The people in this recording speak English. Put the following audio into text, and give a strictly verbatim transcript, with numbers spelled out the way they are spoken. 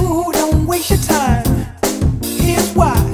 Ooh, don't waste your time. Here's why.